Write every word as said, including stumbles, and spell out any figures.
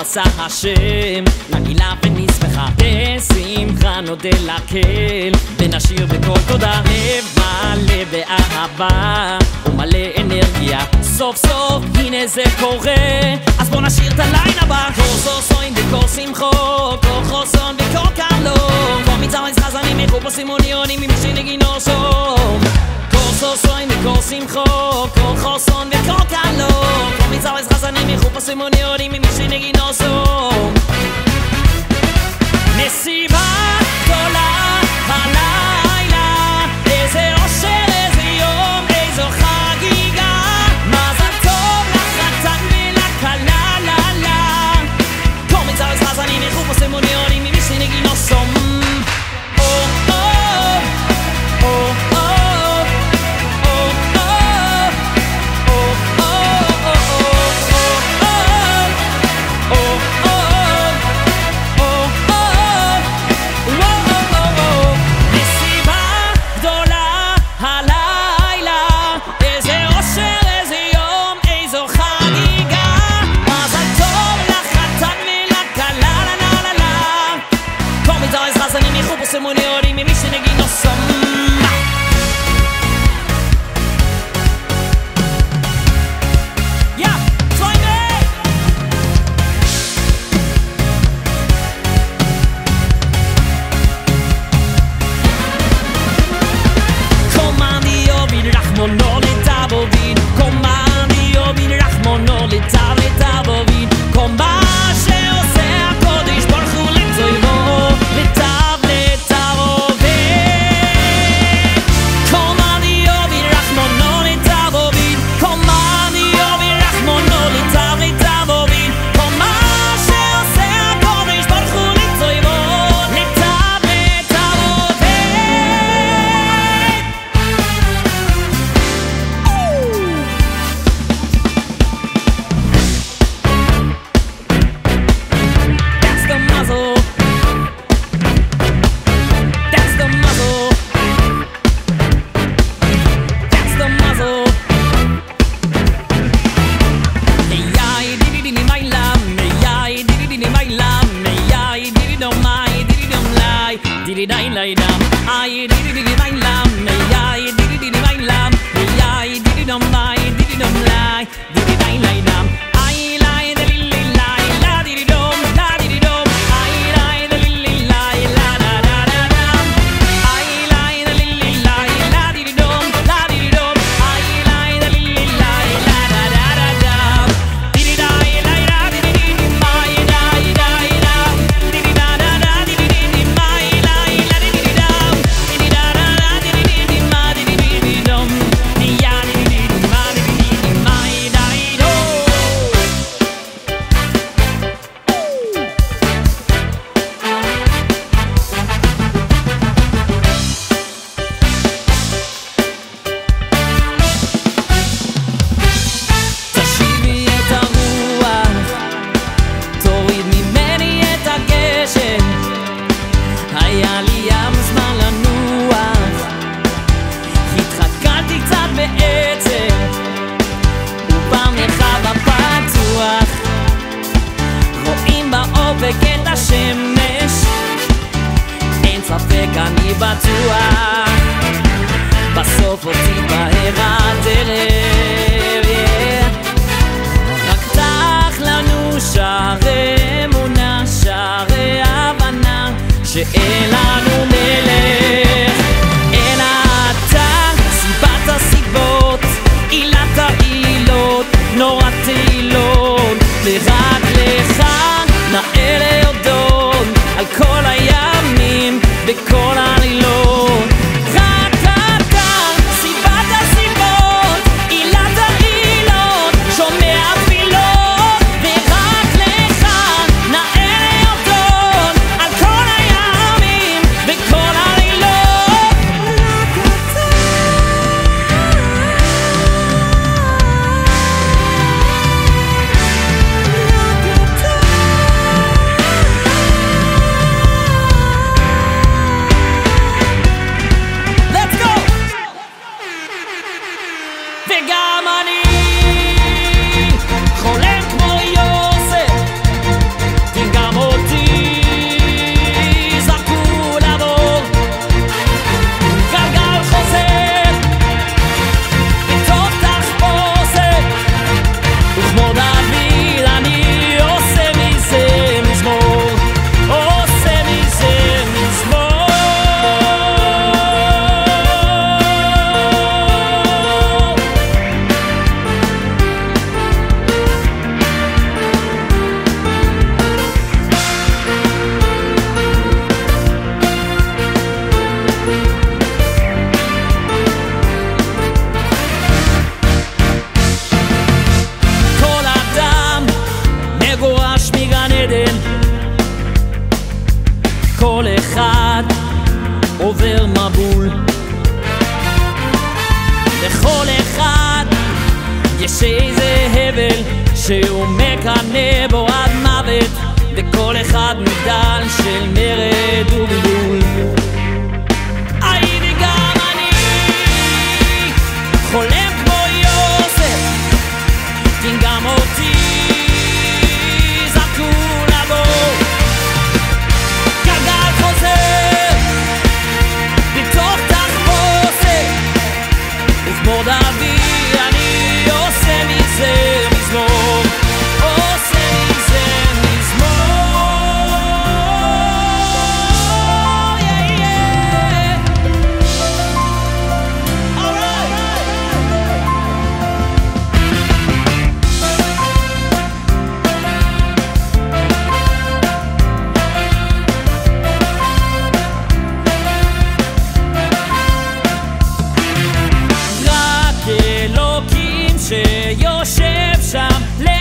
עשה השם, נגילה ונשמחה, בשמחה נודה לקהל, ונשיר בכל תודה, לב מלא באהבה ומלא אנרגיה, סוף סוף הנה זה קורה, אז בוא נשיר את הליין הבא. קורסו סוין וקור שמחו, קור חוסון וקור קרלו, קור מצאו איז חזנים, איכו פה סימוניונים עם שני גינוסו. קורסו סוין וקור שמחו, קור חוסון וקור קרלו, קור מצאו איז חזנים, איכו פה סימוניונים עם שני גינוסו. נסיבה גדולה הלילה, איזה עושר, איזה יום, איזו חגיגה, מזל טוב לחתן ולכלה, לה לה. קוראים זו עזרה זנים, איכו פה סמוניונים, ממי שנגי נוסום. או או או או או עובר מבול. לכל אחד יש איזה הבל שהוא מקנא בו עד מוות, וכל אחד מדן של מרד ובלבול. הייתי גם אני חולם כמו יוסף, כי גם אותי זרקו לבור. גלגל חוזר בתוך תחפושת, מזמור דוד אני עושה מזה מזמור, עושה מזה מזמור. Yeah, yeah. All right. רק אלוקים שיושב שם